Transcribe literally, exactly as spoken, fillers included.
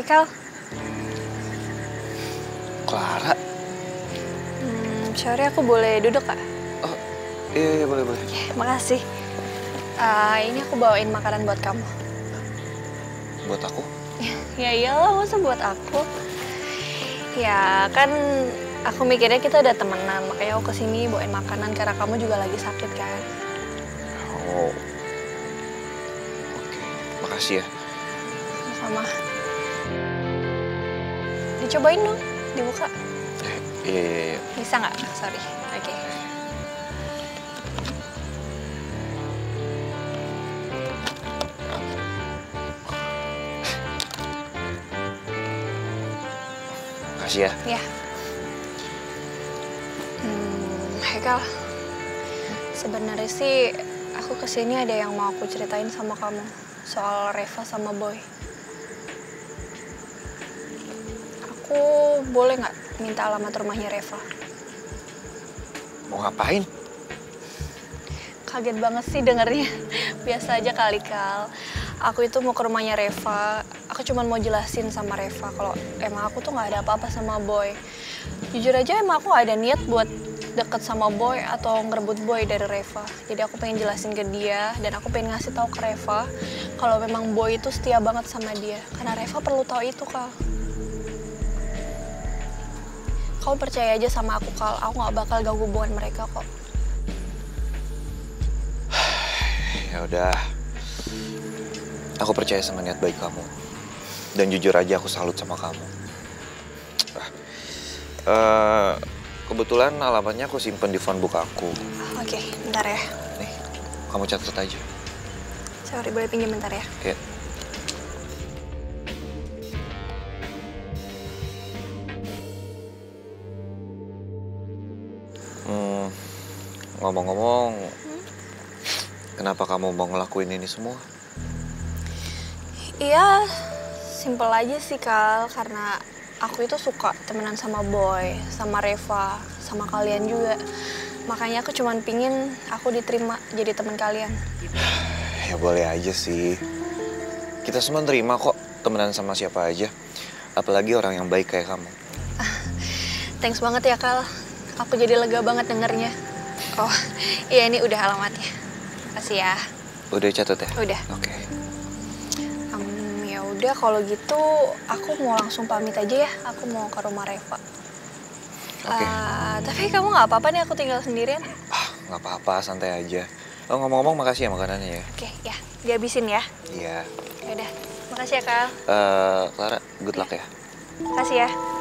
Haikal. Clara? Hmm, sorry, aku boleh duduk, Kak? Oh, iya, iya boleh, boleh. Ya, makasih. Uh, ini aku bawain makanan buat kamu. Buat aku? Ya iyalah, masa buat aku? Ya, kan aku mikirnya kita udah temenan. Makanya aku kesini bawain makanan, karena kamu juga lagi sakit, kan? Oh. Oke, makasih ya. Sama. Dicobain dong. Dibuka? Iya, iya, iya. Bisa nggak? Sorry. Oke. Okay. Makasih ya. Iya. Hmm, Haikal. Sebenarnya sih aku kesini ada yang mau aku ceritain sama kamu. Soal Reva sama Boy. Aku boleh nggak minta alamat rumahnya Reva? Mau ngapain? Kaget banget sih dengernya. Biasa aja kali, Kal. Aku itu mau ke rumahnya Reva. Aku cuma mau jelasin sama Reva kalau emang aku tuh nggak ada apa-apa sama Boy. Jujur aja emang aku ada niat buat deket sama Boy atau ngerebut Boy dari Reva. Jadi aku pengen jelasin ke dia dan aku pengen ngasih tahu ke Reva kalau memang Boy itu setia banget sama dia. Karena Reva perlu tahu itu, Kal. Kau percaya aja sama aku, Kal. Aku gak bakal ganggu hubungan mereka kok. Ya udah, aku percaya sama niat baik kamu. Dan jujur aja aku salut sama kamu. Uh, kebetulan alamatnya aku simpen di phonebook aku. Oke, okay, bentar ya. Nih, kamu catat aja. Sorry, boleh pinjam bentar ya? Iya. Yeah. Ngomong-ngomong, hmm? Kenapa kamu mau ngelakuin ini semua? Iya, simple aja sih, Kal. Karena aku itu suka temenan sama Boy, sama Reva, sama kalian juga. Makanya aku cuman pingin aku diterima jadi teman kalian. Ya boleh aja sih. Kita semua terima kok temenan sama siapa aja. Apalagi orang yang baik kayak kamu. Thanks banget ya, Kal. Aku jadi lega banget dengernya. Oh, iya ini udah alamatnya. Makasih ya. Udah catat ya? Udah. Oke. Okay. Um, ya udah kalau gitu aku mau langsung pamit aja ya. Aku mau ke rumah Reva. Oke. Okay. Uh, tapi kamu nggak apa-apa nih aku tinggal sendirian? Ah, nggak apa-apa, santai aja. Oh, ngomong-ngomong makasih ya makanannya ya. Oke, okay, ya. Dihabisin ya. Iya. Yeah. Udah. Makasih ya, Kal. Eh, uh, Clara, good luck ya. Makasih ya.